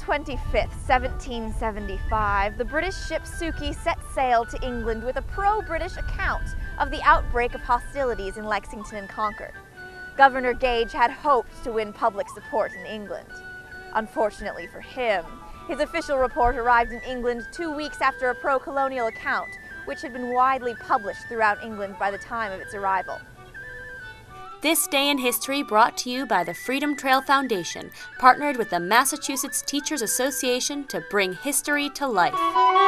25th, 1775, the British ship Suki set sail to England with a pro-British account of the outbreak of hostilities in Lexington and Concord. Governor Gage had hoped to win public support in England. Unfortunately for him, his official report arrived in England 2 weeks after a pro-colonial account, which had been widely published throughout England by the time of its arrival. This Day in History brought to you by the Freedom Trail Foundation, partnered with the Massachusetts Teachers Association to bring history to life.